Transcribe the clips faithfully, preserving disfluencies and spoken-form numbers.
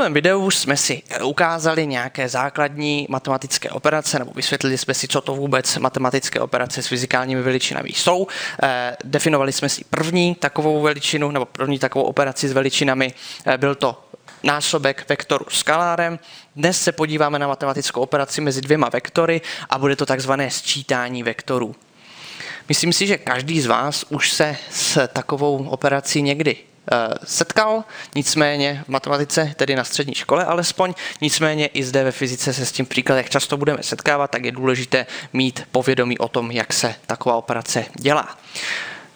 minulém videu už jsme si ukázali nějaké základní matematické operace, nebo vysvětlili jsme si, co to vůbec matematické operace s fyzikálními veličinami jsou. Eh, definovali jsme si první takovou veličinu, nebo první takovou operaci s veličinami, eh, byl to násobek vektoru skalárem. Dnes se podíváme na matematickou operaci mezi dvěma vektory a bude to takzvané sčítání vektorů. Myslím si, že každý z vás už se s takovou operací někdy setkal, nicméně v matematice, tedy na střední škole alespoň, nicméně i zde ve fyzice se s tím příkladech často budeme setkávat, tak je důležité mít povědomí o tom, jak se taková operace dělá.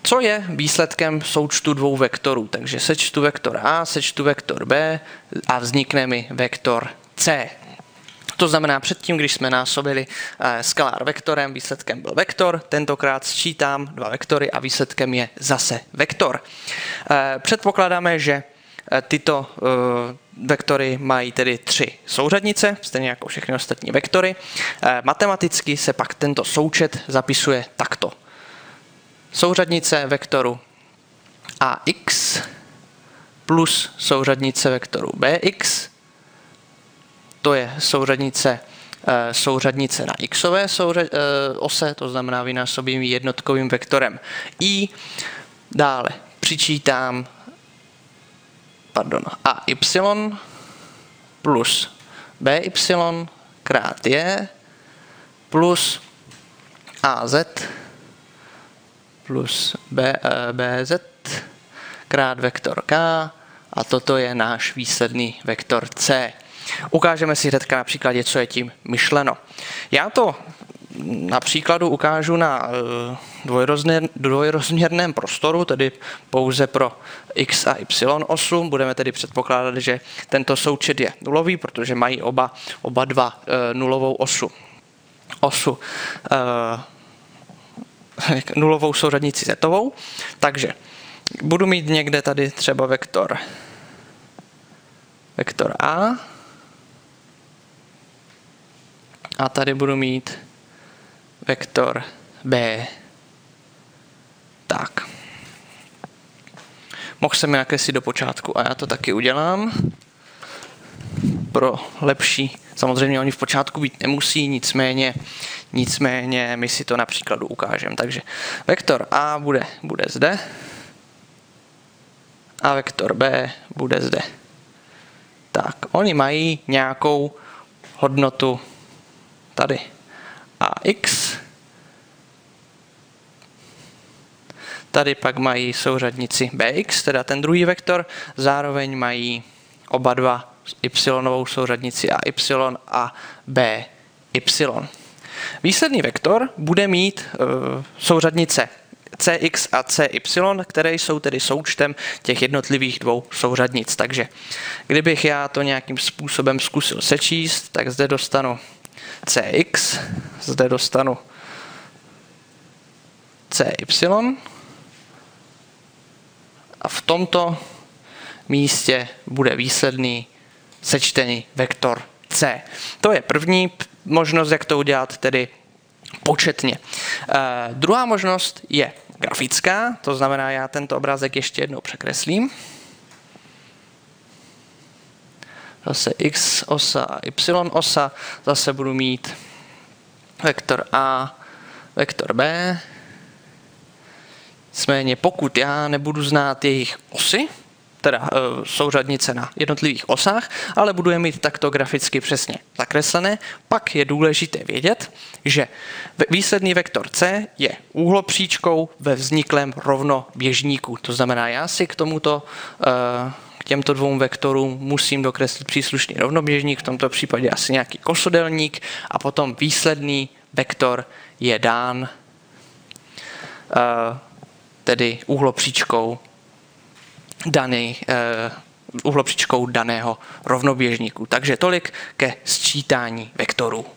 Co je výsledkem součtu dvou vektorů? Takže sečtu vektor A, sečtu vektor B a vznikne mi vektor C. To znamená, předtím, když jsme násobili skalár vektorem, výsledkem byl vektor, tentokrát sčítám dva vektory a výsledkem je zase vektor. Předpokládáme, že tyto vektory mají tedy tři souřadnice, stejně jako všechny ostatní vektory. Matematicky se pak tento součet zapisuje takto. Souřadnice vektoru A X plus souřadnice vektoru B X, to je souřadnice, souřadnice na xové ose, to znamená vynásobím jednotkovým vektorem i. Dále přičítám pardon, A Y plus B Y krát J plus A Z plus B, BZ krát vektor K a toto je náš výsledný vektor C. Ukážeme si hnedka na příkladě, co je tím myšleno. Já to na příkladu ukážu na dvojrozměr, dvojrozměrném prostoru, tedy pouze pro x a y osu. Budeme tedy předpokládat, že tento součet je nulový, protože mají oba, oba dva e, nulovou osu. osu e, nulovou souřadnici zetovou. Takže budu mít někde tady třeba vektor, vektor A. A tady budu mít vektor B. Tak. Mohl jsem je nakreslit do počátku a já to taky udělám. Pro lepší, samozřejmě oni v počátku být nemusí, nicméně, nicméně my si to na příkladu ukážeme. Takže vektor A bude, bude zde a vektor B bude zde. Tak, oni mají nějakou hodnotu tady A X, tady pak mají souřadnici B X, teda ten druhý vektor, zároveň mají oba dva y souřadnici A Y a B Y. Výsledný vektor bude mít uh, souřadnice C X a C Y, které jsou tedy součtem těch jednotlivých dvou souřadnic. Takže kdybych já to nějakým způsobem zkusil sečíst, tak zde dostanu Cx, zde dostanu Cy a v tomto místě bude výsledný sečtený vektor C. To je první možnost, jak to udělat, tedy početně. Eh, druhá možnost je grafická, to znamená, já tento obrázek ještě jednou překreslím. Zase x osa a y osa, zase budu mít vektor A, vektor B. Nicméně pokud já nebudu znát jejich osy, teda e, souřadnice na jednotlivých osách, ale budu je mít takto graficky přesně zakreslené, pak je důležité vědět, že výsledný vektor C je úhlopříčkou ve vzniklém rovnoběžníku. To znamená, já si k tomuto e, těmto dvou vektorům musím dokreslit příslušný rovnoběžník, v tomto případě asi nějaký kosodelník, a potom výsledný vektor je dán tedy úhlopříčkou daný, úhlopříčkou daného rovnoběžníku. Takže tolik ke sčítání vektorů.